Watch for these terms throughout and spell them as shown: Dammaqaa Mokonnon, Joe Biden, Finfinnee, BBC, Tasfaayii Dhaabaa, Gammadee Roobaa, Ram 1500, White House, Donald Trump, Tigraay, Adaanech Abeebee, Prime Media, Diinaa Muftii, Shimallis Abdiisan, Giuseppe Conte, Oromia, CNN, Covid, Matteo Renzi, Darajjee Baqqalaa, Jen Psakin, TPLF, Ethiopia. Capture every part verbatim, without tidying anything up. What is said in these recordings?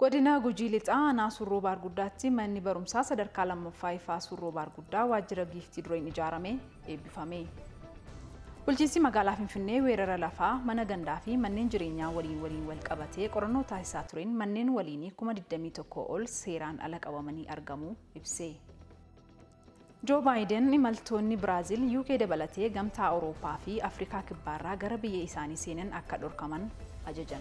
Godina Gujilit An Asurro Bargudati Mani Barumsa Sadar Kalam Faifa Asurro Barguda Wajra Gifti Droin Jarame Ebifame. Bulchisi Magala Finfine Wera Lafa, Managandafi, Maninjirinya Wari Wari Welkabate, Coronota Saturin, Manin Walini, Kumadidemitoco, all Seran Alakawamani Argamu, Ibse. Joe Biden, Nimaltoni Brazil, U K Debalate, Gamta Oro Pafi, Africa Kibara, Garabi Isani Sinen, Akador Kaman, Ajajan.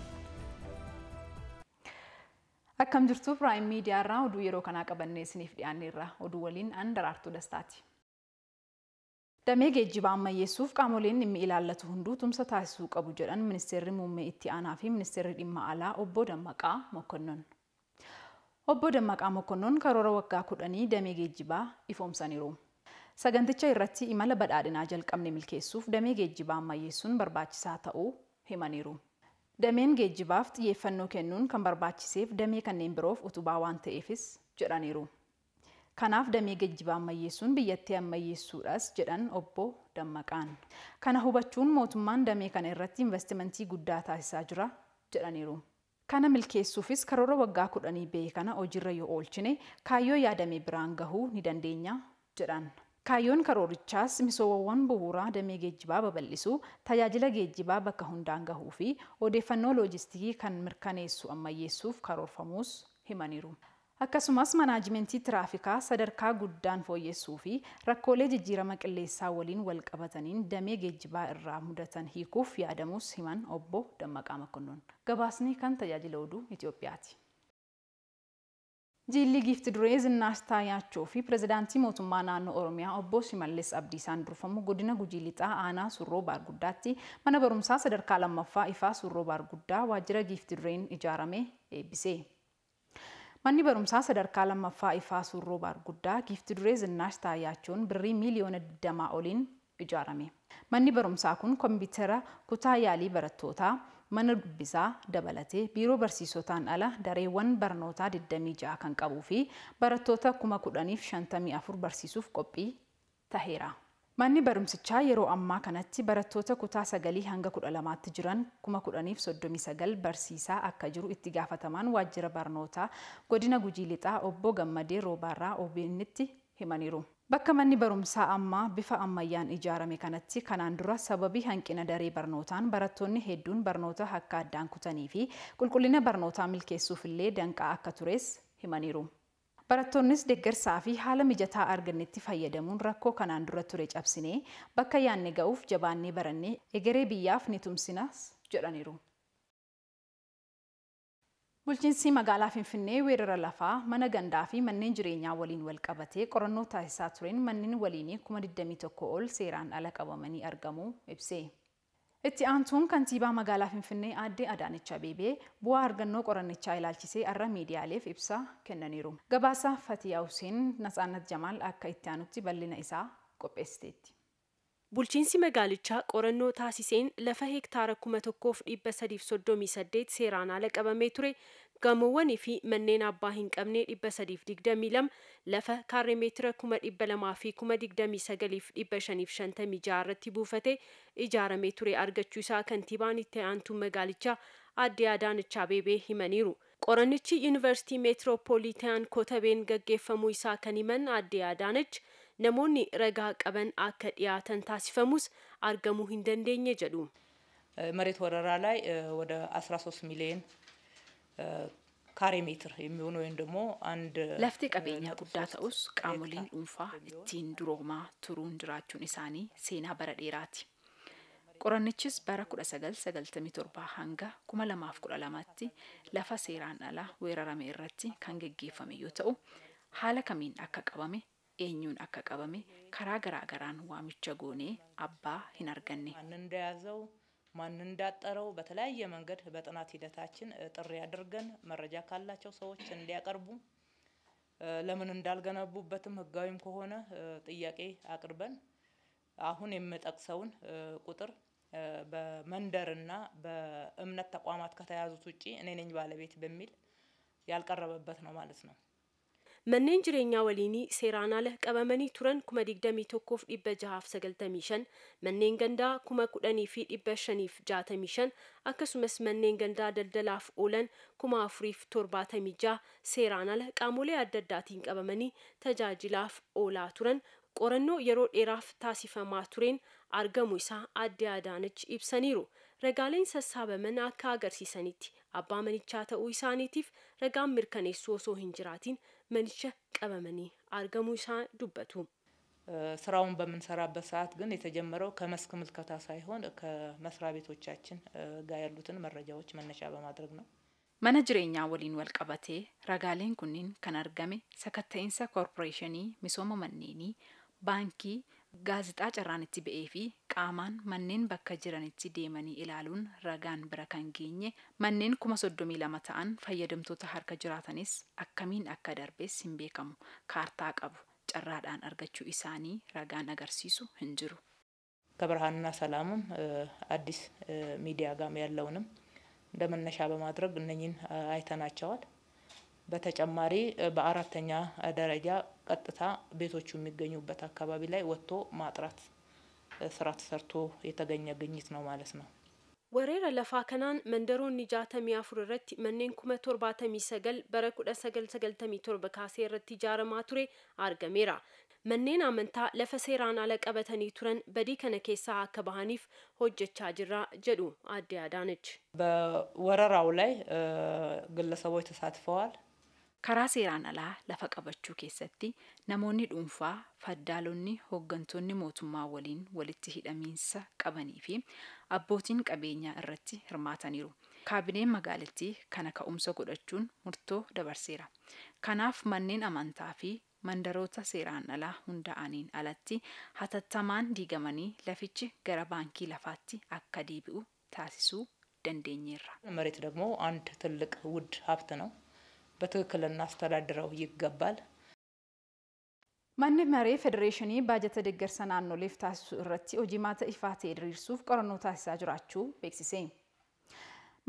Akkam jirtu Prime Media irraa oduu yeroo kana qabannee isiniif dhiyaanneerra. Oduu waliin andar artuu dastaati. Damee geejjiba ammayyeessuuf qaamoleen dhimma ilaallatu hunduu tumsa taasisuu qabu jedhan ministeerri muummee itti aanaa fi ministeerri dhimma alaa Obbo Dammaqaa Mokonnon. Obbo Dammaqaa Mokonnon karoora waggaa kudhanii damee geejjibaa ifoomsaniiru. Saganticha irratti imala badhaadhinaa jalqabne milkeessuuf damee geejjiba ammayyeessuun barbaachisaa ta'uu himaniiru. Dameen geejjibaaf xiyyeeffannoo kennuun kan barbaachiseef damee kanneen biroof utubaa waan ta'eefis jedhaniiru. Kanaaf damee geejjibaa ammayyeessuun biyyatti ammayyeessuudhaas jedhan Obbo Dammaqaan. Kana hubachuun mootummaan damee kana irratti investimentii guddaa taasisaa jira jedhaniiru. Kana milkeessuufis karoora waggaa kudhanii ba'e kana hojiirra yoo oolchine kaayyoo yaadamee biraan gahuu ni dandeenya jedhan. Kayyoon karoorichaas misoowwan bu'uuraa damee geejjibaa babal'isuu, tajaajila geejjibaa bakka hundaan gahuu fi odeeffannoo loojistiikii kan mirkaneessu ammayyeessuuf karoorfamuus himaniiru. Akkasumas manaajimentii tiraafikaa sadarkaa guddaan fooyyessuu fi rakkoolee jijjiirama qilleessaa waliin wal qabataniin damee geejjibaa irraa mudatan hiikuuf yaadamuus himan Obbo Dammaqaa Mokonnon. Gabaasni kan tajaajila oduu Itoophiyaati. Jilli Gift Dures in Nastaya Chofi, President Timotumana no Oromia, Obbo Shimallis Abdiisan Durfamu, Godina Gujilita, Ana, Surro Bargudati, Manabarum Sasadar Kalamafa, Ifa, Surro Barguda, Wajra Gift Drain, Ijarame, A B C. Manibarum Sasadar Kalamafa, Ifa, Surro Barguda, Gift Dures in Nastaya Chun, Bri Million Dama Olin, Ijarame. Manibarum Sakun, Combitera, Kutaya Liberatota. Mana bisaa dabalate biiroo barsiisotaan ala dareewwan barnootaa digdamii ja'a kan qabuu fi barattoota kuma kudha shantamii afur barsiisuuf qophii taheera. Manni barumsichaa yeroo ammaa kanatti barattoota kutaa sagalii hanga kudha lamaa tti jiran kuma kudha soddomii sagal barsiisaa akka jiru itti gaafatamaan waajjira barnootaa Godina Gujilixaa Obbo Gammadee Roobaarraa O B N'itti himaniiru. Bakka manni barumsaa ammaa bifa ammayyaan ijaarame kanatti kanaan dura sababii hanqina daree barnootaan barattoonni hedduun barnoota hakka addaan kutanii fi qulqullina barnootaa milkeessuuf illee danqaa akka tures himaniiru. Barattoonnis deeggarsaa fi haala mijataa argannetti fayyadamuun rakkoo kanaan dura ture cabsinee bakka yaanne ga'uuf jabaannee barannee egeree biyyaaf ni tumsinas jedhaniiru. Bulchiinsi magaalaa Finfinnee weerara lafaa mana gandaa fi manneen jireenyaa waliin wal qabatee qorannoo taasisaa tureen manneen waliin kuma digdamii tokko ol seeraan ala qabamanii argamu ibse. Itti aantuun kantiibaa magaalaa Finfinnee Aadde Adaanech Abeebee bu'aa argannoo qorannichaa ilaalchisee irra miidiyaaleef ibsa kennaniiru. Gabaasa Fatiyaa Huseen Natsaannat Jamaal akka itti aanutti bal'ina isaa qopheessiteetti. Bulchiinsi magaalicha qorannoo taasiseen lafa hektaara kuma tokkoof dhibba saddeet soddomii saddeet seeraan ala qabamee ture gamoowwan fi manneen abbaa hin qabne dhibba saddeet digdamii lama lafa kaarree meetira kuma dhibba lamaa fi kuma digdamii sagalii dhibba shan irratti buufate ijaaramee ture argachuu isaa kantiibaan itti aantuun magaalicha Aadde Adaanech Abeebee himaniiru. Qorannichi University Metropolitan Kotabeen gaggeeffamuu isaa kan himan Aadde Adaanech Namoonni ragaa qaban akka dhiyaatan taasifamus argamuu hin dandeenye jedhu. Mareet wararaa ላይ ወደ አስራ ሶስት ሚሊዮን ካሬ ሜትር የሚሆኑ ወይ ደግሞ አንድ ለፍቴ ቀበኛ ጉዳ ተውስ ቃሞሊን ኡንፋ እቲን ድሮማ ቱሩን ድራቹን ኢሳኒ ሴና በረዴራቲ ቆራንቺስ bara kudha sagal sagaltamii torba hanga kuma lamaaf kudha lamatti lafa seeraan ala weerarame irratti kan geggeeffame yoo ta'u haala kamiin akka qabame Enyun akka qabame karaa garaa garaan waamicha goonee abbaa hin arganne. Manni ndaayazaw manni ndaataraw betalaaye mangad betanat hidataachin xirri adirgan maraja kallaacho sowoch ndiaqarbu lemin ndaalganabubbetum haggaawim kohona xiyaqee aqirban አሁን የምጠቅሰውን ቁጥር በመንደርና በእምነት ተቋማት ከተያዙት ውጪ እኔ ነኝ ባለቤት በሚል ያልቀረበበት ነው ማለት ነው Mannen jireenya waliini seeraan leh qabamanii turan kuma digdamii tokkoof dhibba jahaaf sagaltamii shan, manneen gandaa kuma kudhanii fi dhibba shaniif jaatamii shan, akkasumas manneen gandaa daldalaaf oolan kuma afuriif torbaatamii jaha seeraan leh qaamolee adda addaatiin qabamanii tajaajilaaf oolaa turan qorannoo yeroo dheeraaf taasifamaa tureen argamu isaa adda Adaanech ibsaniiru. Ragaaleen sassaabaman akka agarsiisanitti abbaa manichaa ta'uu isaaniitiif ragaan mirkaneessuu osoo hin jiraatiin manicha qabamanii argamu isaa dubbatu. Siraawun bamnsaraabba saat gan yetajemerew kamask milkata saayhon kamasra beetochaachin ga yallutun marrajawoch mannacha bamaadreg no. Mana jireenyaa waliin wal qabate ragaaleen kunniin kan argame sakatta'insa corporationii misooma manneenii Banki gaazixaa carraanitti ba'eefi qaamaan manneen bakka jiranitti deemanii ilaaluun ragaan bira kan geenye manneen kuma soddoma lama ta'an fayyadamtoota harka jiraatanis akkamiin akka darbees hin beekamu kaartaa qabu carraadhaan argachuu isaanii ragaan agarsiisu hin jiru Kabarhanna salaamun addis miidiyaa gaam yallawunum ndamannasha bamaadreg innin aytanaachawal በተጨማሪ በአራተኛ ደረጃ ቀጥታ ቤቶቹ የሚገኙበት አካባቢ ላይ ወጥቶ ማጥራት ስራ ተሰርቶ የተገኘ ግኝት ነው ማለት ነው ወሬራ ለፋከናን መንደሮን ጃተም ያፍሩረት መንን ኩመ ቶርባተም ይሰገል በረቁደ ሰገል ሰገልተም ይቶርበ ካሴረት ጃረማቱሬ አርገሜራ መንን አመንታ ለፈሴራን አለቀበተኒ ቱረን በዲ ከነከሳ አከባሃኒፍ ሆጀቻ ጅራ ጀዱ አዲያዳነች በወራራው ላይ ግለሰቦች ተሳትፈዋል Karaa seeraan alaa lafa qabachuu keessatti namoonni dhuunfaa faddaalonni hoggantoonni mootummaa waliin walitti hidhamiinsa qabanii fi abbootiin qabeenyaa irratti hirmaataniiru. Kaabineen magaalattii kana ka'umsa godhachuun murtoo dabarseera. Kanaaf manneen amantaa fi mandaroota seeraan alaa hundaa'aniin alatti hatattamaan diigamanii lafichi gara baankii lafaatti akka deebi'u taasisuu dandeenyeerra. Marit dagmoo and tillq wud hapta no. በትክክለና አስተዳደረው ይገባል ማንም ማሪ ፌዴሬሽኒ ባጀት ደገርሰና ነው ለፍታስ ረቲ ኦጂማተ ኢፋቴ ድሪርሱፍ ቆርኖታ ሳጅራቹ በክሲሴ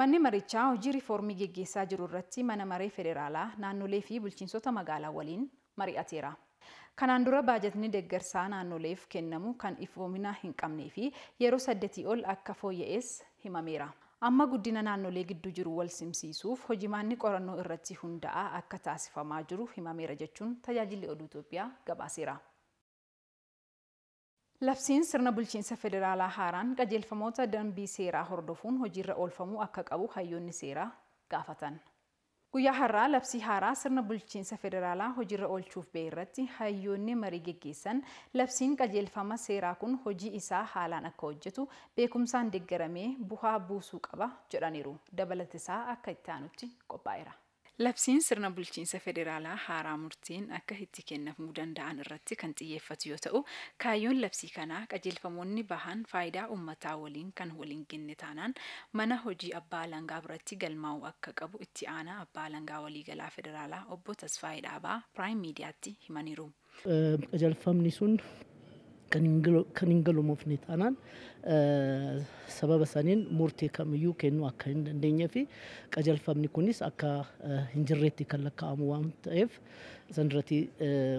ማንም ማሪቻ ኦጂ ሪፎርሚ ጌጌ ሳጅሩ ረቲ ማናማሪ ፌዴራላ ናኑ ለፊ ቡልቺንሶ ተማጋላ ወሊን ማሪ አቴራ ካናንዱራ ባጀትኒ ደገርሳና ነው ለፍ ከነሙ ካን ኢፎሚና ሂንቀምኔፊ የሮ ሰደቲ ኦል አካፎ የኤስ ሂማሜራ Amma guddina naannolee gidduu jiru wal simsiisuuf hojimaanni qorannoo irratti hundaa'a akka taasifamaa jiru himameera jechuun tajaajilli oduu Itoophiyaa gabaaseera. Labsiin sirna bulchiinsa federaalaa haaraan qajeelfamoota dambii seeraa hordofuun hojiirra oolfamuu akka qabu hayyoonni seeraa gaafatan. Guyyaa har'aa labsii haaraa sirna bulchiinsa federaalaa hojiirra oolchuuf ba'e irratti hayyoonni marii geggeessan labsiin qajeelfama seeraa kun hojii isaa haalaan akka hojjetu beekumsaan deeggaramee bu'aa buusuu qaba jedhaniiru. Dabalatesaa akka itti aanutti qophaa'eera. Labsiin sirna bulchiinsa federaalaa haaraa murtiin akka itti kennamuu danda'an irratti kan xiyyeeffatu yoo ta'u, kaayyoon labsii kanaa qajeelfamoonni bahan faayidaa uummataa waliin kan waliin genne taanaan mana hojii abbaa langaa biratti galmaa'u akka qabu itti aanaa abbaa langaa waliigalaa federaalaa obbo Tasfaayii Dhaabaa Prime Mediaatti himaniiru. Qajeelfamni sun kan hin galmoofne taanaan sababa saniin murtii kamiyyuu kennuu akka hin dandeenyee fi qajeelfamni kunis akka hin jirreetti kan lakka'amu waan ta'eef san irratti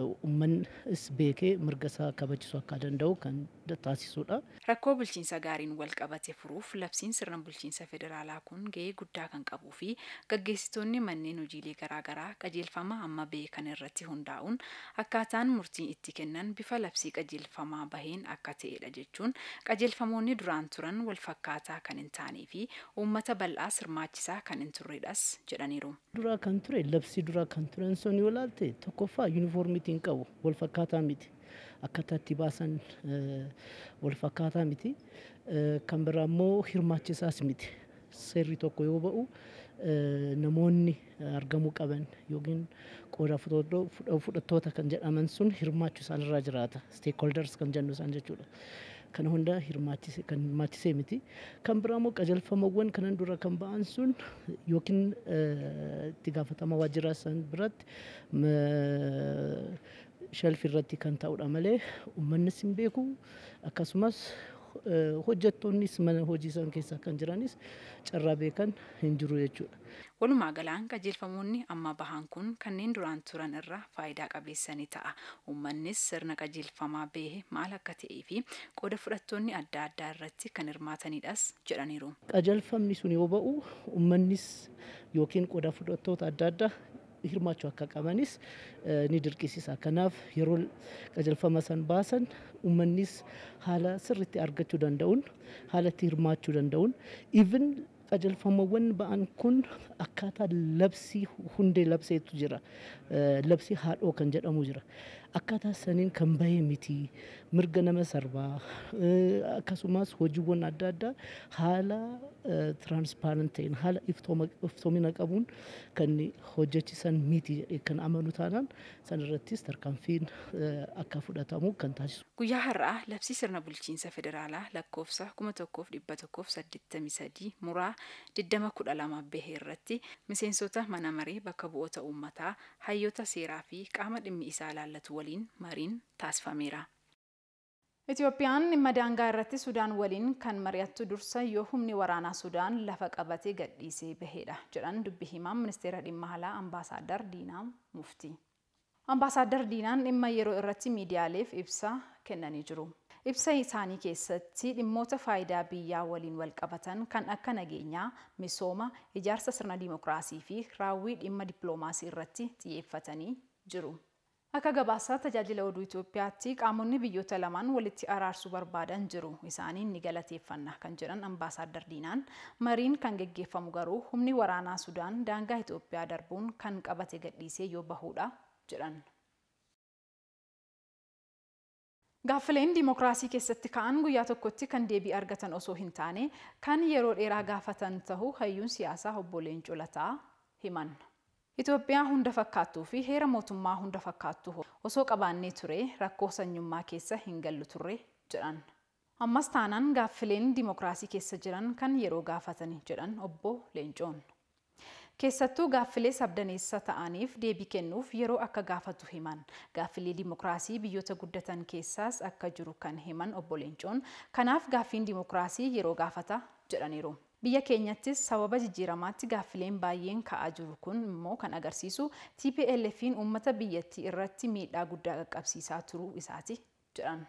uummannis beekee mirga isaa kabajisuu akka danda'u kan taasisudha. Rakkoo bulchiinsa gaariin wal qabate furuuf labsiin sirna bulchiinsa federaalaa kun ga'ee guddaa kan qabuu fi gaggeessitoonni manneen hojiilee garaagaraa qajeelfama amma beekan irratti hundaa'uun akkaataan murtiin itti kennan bifa labsii qajeelfamaa baheen akka ta'edha jechuun qajeelfamoonni duraan turan wal fakkaataa kan hin taanee fi uummata bal'aa sirmaachisaa kan hin turredhas jedhaniiru. Dura kan ture labsii dura kan turan sun yoo ilaalte tokkoffaa yuunifoormiitiin qabu wal fakkaataa miti. Akkatatti baasan wal fakkaataa miti kan biraammoo hirmaachisaas miti. Seerri tokko yoo ba'u namoonni argamuu qaban yookiin qooda fudhattoota kan jedhaman sun hirmaachuu isaan irraa jiraata. Stakeholders kan jennu isaan jechuudha. Kan hunda hirmaachise kan hirmaachisee miti. Kan biraammoo qajeelfamawwan kanan dura kan ba'an sun yookiin itti gaafatama waajjira isaan biratti shelf irratti kan ta'udha malee ummannis hin beeku akkasumas hojjettoonnis mana hojiisan keessa kan jiranis carraa beekan hin jiru jechuudha. Walumaa galaan qajeelfamoonni amma bahan kun kanneen duraan turan irraa faayidaa qabeessanii ta'a. Ummannis sirna qajeelfamaa behe maal akka ta'ee fi qooda fudhattoonni adda addaa irratti kan hirmaatanidhas jedhaniiru. Qajeelfamni sun yoo ba'u ummannis yookiin qooda fudhattoota adda addaa hirmaachu akka qabanis ni dirqisiisa. Kanaaf yeroo qajeelfama san baasan ummannis haala sirriitti argachuu danda'uun, haalatti hirmaachuu danda'uun, even qajeelfamawwan ba'an kun akkaataa labsii hundee labseetu jira. Labsii haadhoo kan jedhamu jira. Akkaataa saniin kan bahee miti, mirga nama sarbaa, akkasumas hojiiwwan adda addaa haala transparent ta'een, haala iftoomina qabuun kan hojjechiisan miti kan amanu taanaan sanarrattis tarkaanfiin akka fudhatamu kan taasisu. Guyyaa har'aa labsii sirna bulchiinsa federaalaa lakkoofsa kuma tokkoof dhibba tokkoof saddeettamii sadii muraa digdama kudha lama bahee irratti miseensota mana maree bakka bu'oota uummataa hayyoota seeraa fi qaama dhimmi isaa laallatu waliin mariin taasifameera. Ethiopiyaan dhimma daangaa irratti Sudaan waliin kan mari'attu dursa yoo humni waraanaa Sudaan lafa qabatee gadhiisee baheedha jedhan dubbii himaan ministeera dhimma alaa Ambaasaadar Diinaa Muftii. Ambaasaadar Diinaan dhimma yeroo irratti miidiyaaleef ibsa kennanii jiru. Ibsa isaanii keessatti dhimmoota faayidaa biyyaa waliin wal qabatan kan akka nageenyaa, misooma, ijaarsa sirna dimookiraasii fi raawwii dhimma dippiloomaasii irratti xiyyeeffatanii jiru. Akka gabaasa tajaajila oduu Itoophiyaatti qaamonni biyyoota lamaan walitti araarsuu barbaadan jiru. Isaaniin ni galateeffanna kan jedhan Ambaasaadar Diinaan mariin kan geggeeffamu garuu humni waraanaa Sudaan daangaa Itoophiyaa darbuun kan qabate gadhiisee yoo bahuudha jedhan. Gaaffileen dimookiraasii keessatti ka'an guyyaa tokkotti kan deebii argatan osoo hin taane kan yeroo dheeraa gaafatan ta'uu hayyuun siyaasaa obboleen Colataa himan. Itoophiyaa hunda fakkaattuu fi heera mootummaa hunda fakkaattuu osoo qabaannee ture rakkoo sanyummaa keessa hin gallu turre jedhan. Ammas taanaan gaaffileen dimookiraasii keessa jiran kan yeroo gaafatan jedhan obbo Leencoon. Keessattuu gaaffilee sabdaneessa ta'aniif deebii kennuuf yeroo akka gaafatu himan. Gaaffilee dimookiraasii biyyoota guddatan keessaas akka jiru kan himan obbo Leencoon. Kanaaf gaaffiin dimookiraasii yeroo gaafata jedhaniiru. Biyya keenyattis sababa jijjiiramaatti gaaffileen baay'een ka'aa jiru kun immoo kan agarsiisu T P L F'n uummata biyyattii irratti miidhaa guddaa qaqqabsiisaa turuu isaati jedhan.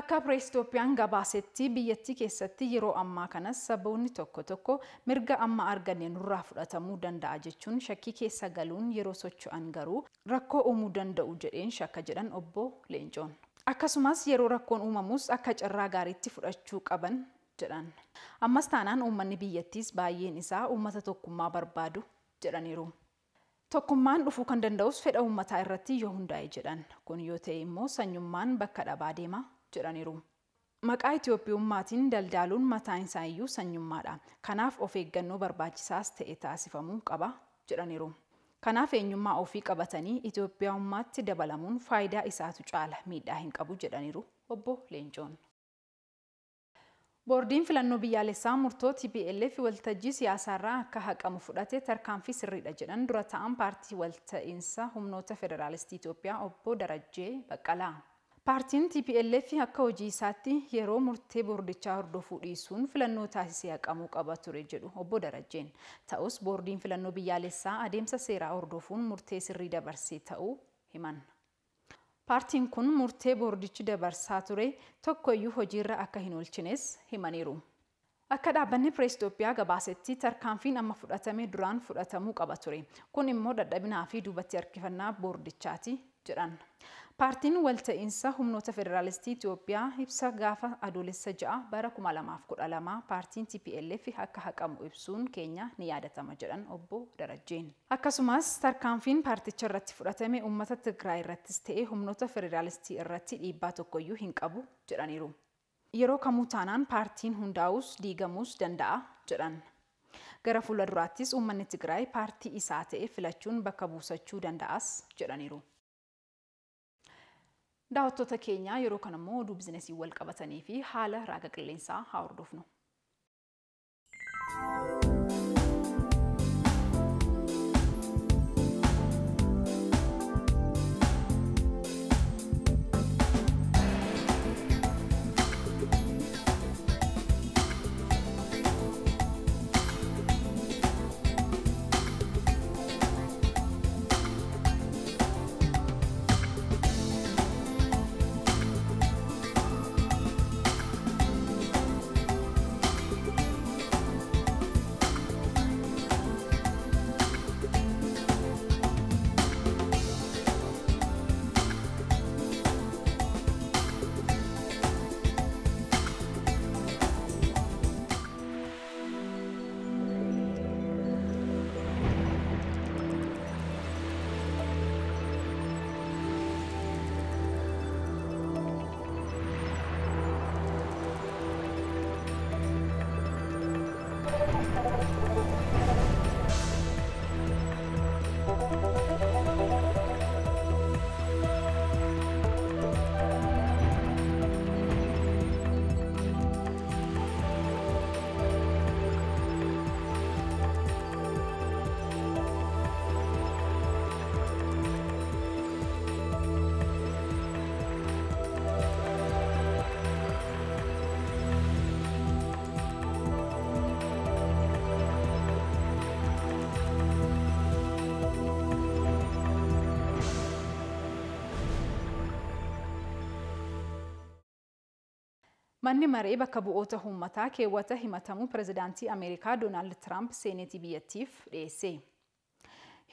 Akka Pirees Itoophiyaan gabaasetti biyyattii keessatti yeroo ammaa kanas saboonni tokko tokko mirga amma arganne nurraa fudhatamuu danda'a jechuun shakkii keessa galuun yeroo socho'an garuu rakkoo uumuu danda'u jedheen shakka jedhan obbo Leencoon. Akkasumas yeroo rakkoon uumamus akka carraa gaariitti fudhachuu qaban jedhan. Ammas taanaan uummanni biyyattiis baay'een isaa uummata tokkummaa barbaadu jedhaniiru. Tokkummaan dhufuu kan danda'us fedha uummataa irratti yoo hundaa'e jedhan. Kun yoo ta'e immoo sanyummaan bakka dhabaa deema jedhaniiru. Maqaa Itoophiyummaatiin daldaaluun mataan isaa iyyuu sanyummaadha. Kanaaf of eeggannoo barbaachisaas ta'e taasifamuu qaba jedhaniiru. Kanaaf eenyummaa ofii qabatanii Itoophiyaummaatti dabalamuun faayidaa isaatu caala miidhaa hin qabu jedhaniiru obbo Leencoon. Boordiin filannoo biyyaalessaa murtoo T P L F waltajjii siyaasaarraa akka haqamu fudhate tarkaanfii sirriidha jedhan dura ta'an paartii walta'iinsa humnoota federaalistii Itoophiyaa obbo Darajjee Baqqalaa. Paartiin T P L F akka hojii isaatti yeroo murtee boordichaa hordofuu dhiisuun filannoo taasisee haqamuu qaba ture jedhu obbo Darajjeen. Ta'us boordiin filannoo biyyaalessaa adeemsa seeraa hordofuun murtee sirrii dabarsee ta'uu himan. Paartiin kun murtee boordichi dabarsaa ture tokkoyyuu hojiirra akka hin oolchines himaniiru. Akka dhaabbanni Pirees Itoophiyaa gabaasetti tarkaanfiin amma fudhatame duraan fudhatamuu qaba ture. Kun immoo dadhabinaa fi duubatti harkifannaa boordichaati jedhan. Paartiin walta'iinsa humnoota federaalistii Itoophiyaa ibsa gaafa adoolessa ja'a bara kuma lamaa fi kudha lama paartiin T P L F akka haqamu ibsuun keenya ni yaadatama jedhan obbo Darajjeen. Akkasumas tarkaanfiin paarticha irratti fudhatame uummata Tigraay irrattis ta'ee humnoota federaalistii irratti dhiibbaa tokkoyyuu hin qabu jedhaniiru. Yeroo kamuu taanaan paartiin hundaa'us diigamuus danda'a jedhan. Gara fuulduraattis uummanni Tigraay paartii isaa ta'e filachuun bakka buusachuu danda'as jedhaniiru. Daawwattoota keenya yeroo kana immoo oduu bizineesii wal qabatanii fi haala ragaa qilleensaa haa hordofnu. Manni mareebakka bu'oota hummataa keewwata himatamuu Pireezidaantii Ameerikaa Donald Trump seenetii biyyattiif dhiyeesse.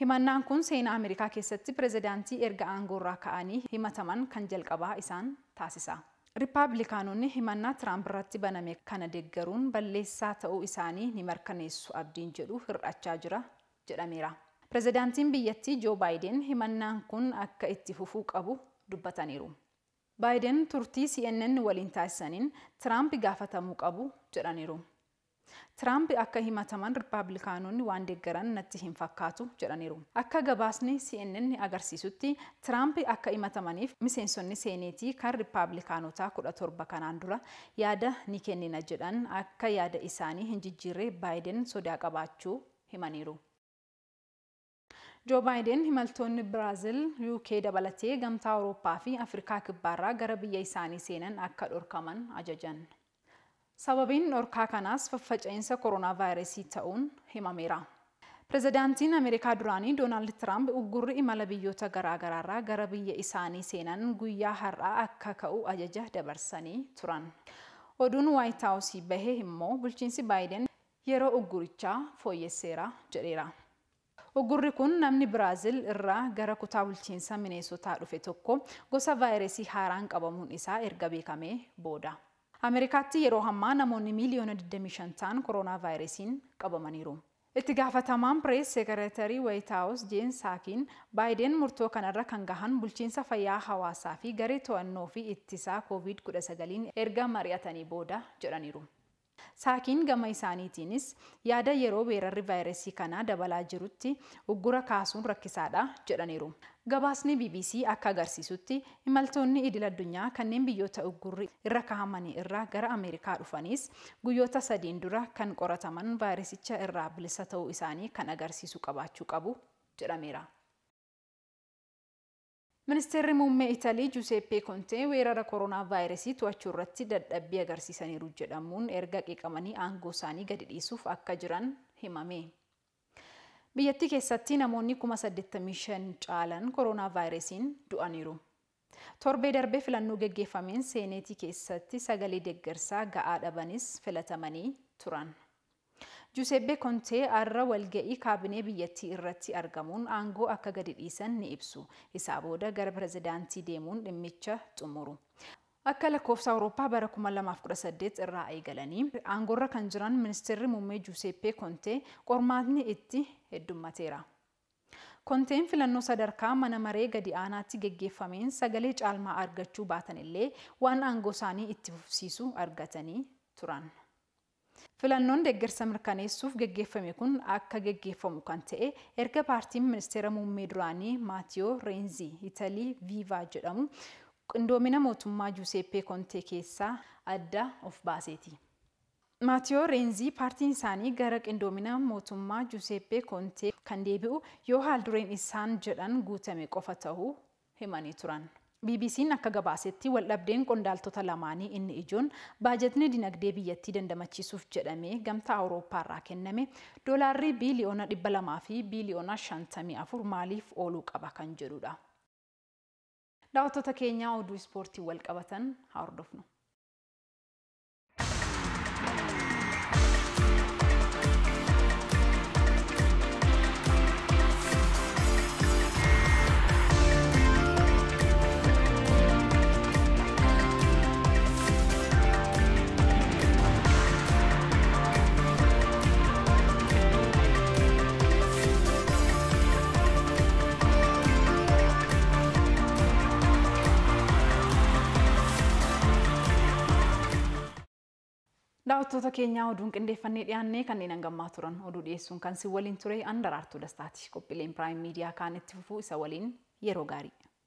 Himannaan kun seenaa Ameerikaa keessatti Pireezidaantii erga aangorraa ka'anii himataman kan jalqabaa isaan taasisa. Ripaabilikaanonni himannaa Trump irratti baname kana deeggaruun balleessaa ta'uu isaanii ni mirkaneessu abdiin jedhu hir'achaa jira jedhameera. Pireezidaantiin biyyattii Joe Biden himannaan kun akka itti fufuu qabu dubbataniiru. Biden turtii C N N waliin taasisanin Trump gaafatamuu qabu jedhaniiru. Trump akka himataman Ripaabilikaanonni waan deeggaran natti hin fakkaatu jedhaniiru. Akka gabaasni C N N agarsiisutti Trump akka himatamaniif miseensonni seeneetii kan Ripaabilikaanotaa kudha torba kanaan dura yaada ni kennina jedhan akka yaada isaanii hin jijjiirre Biden sodaa qabaachuu himaniiru. Joe Biden himaltoonni Brazil, U K dabalatee gamtaa Awurooppaa fi Afrikaa kibbaarraa gara biyya isaanii seenan akka dhorkaman ajajan. Sababiin dhorkaa kanaas faffaca'iinsa Coronavirusii ta'uun himameera. Pireezidaantiin Ameerikaa duraanii Donald Trump uggurri imala biyyoota garaagaraarraa gara biyya isaanii seenan guyyaa har'aa akka ka'u ajaja dabarsanii turan. Oduun White House bahee immoo bulchiinsi Biden yeroo uggurichaa fooyyesseera jedheera. Uggurri kun namni Brazil irraa gara kutaa bulchiinsa Minnesotaa dhufe tokko gosa vaayirasii haaraan qabamuun isaa erga beekamee booda. Ameerikaatti yeroo hammaa namoonni miiliyoona digdamii shan ta'an Coronavirisiin qabamaniiru. Itti gaafatamaan Press Secretary White House Jen Psakin Biden murtoo kanarra kan gahan bulchiinsa fayyaa hawaasaa fi garee to'annoo fi ittisaa Covid kudha sagalin erga mari'atanii booda jedhaniiru. Psakin gama isaaniitiinis yaada yeroo weerarri vaayirasii kanaa dabalaa jirutti uggura kaasuun rakkisaadha jedhaniiru. Gabaasni B B C akka agarsiisutti himaltoonni idil addunyaa kanneen biyyoota uggurri irra kahamanii irraa gara Ameerikaa dhufaniis guyyoota sadiin dura kan qorataman vaayirasicha irraa bilisa ta'uu isaanii kan agarsiisu qabaachuu qabu jedhameera. Ministeerri muummee Italii Giuseppe Conte weerara Coronavirusii to'achuu irratti dadhabbii agarsiisaniiru jedhamuun erga qeeqamanii aangoo isaanii gadi dhiisuuf akka jiran himame. Biyyattii keessatti namoonni kuma saddeettamii shan caalan Coronavirusiin du'aniiru. Torbee darbee filannoo geggeeffameen seeneetii keessatti sagalee deeggarsaa ga'aa dhabanis filatamanii turan. Giuseppe Conte arra walga'ii kaabinee biyyattii irratti argamuun aangoo akka gadi dhiisan ni ibsu. Isaa booda gara pireezidaantii deemuun dhimmicha xumuru. Akka lakkoofsa Awurooppaa bara kuma lamaa kudha saddeet irraa eegalanii aangorra kan jiran ministeerri muummee Giuseppe Conte qormaatni itti heddummateera. Conteen filannoo sadarkaa mana maree gadi aanaatti geggeeffameen sagalee caalmaa argachuu baatanillee waan aangoo isaanii itti fufsiisu argatanii turan. Filannoon deeggarsa mirkaneessuuf geggeeffame kun akka geggeeffamu kan ta'e erga paartiin ministeera muummee duraanii Matteo Renzi Italii Viva jedhamu qindoomina mootummaa Giuseppe Conte keessaa adda of baaseeti. Matteo Renzi paartiin isaanii gara qindoomina mootummaa Giuseppe Conte kan deebi'u yoo haal dureen isaan jedhan guutame qofa ta'uu himanii turan. B B C'n akka gabaasetti waldhabdeen qondaaltota lamaanii inni ijoon baajetni dinagdee biyyattii dandamachiisuuf jedhamee gamtaa Awurooppaarraa kenname doolaarri biiliyoona dhibba lamaa fi biiliyoona shantamii afur maaliif ooluu qaba kan jedhudha. Daawwattoota keenya oduu ispoortii wal qabatan haa hordofnu. Daawwattoota keenya oduun qindeeffannee dhiyaannee kanneen hangamaa turan oduu dhiyeessuun kan si waliin ture Andarartuu Dastaati. Qophiileen Prime Media kan itti fufuu isa waliin yeroo gaarii.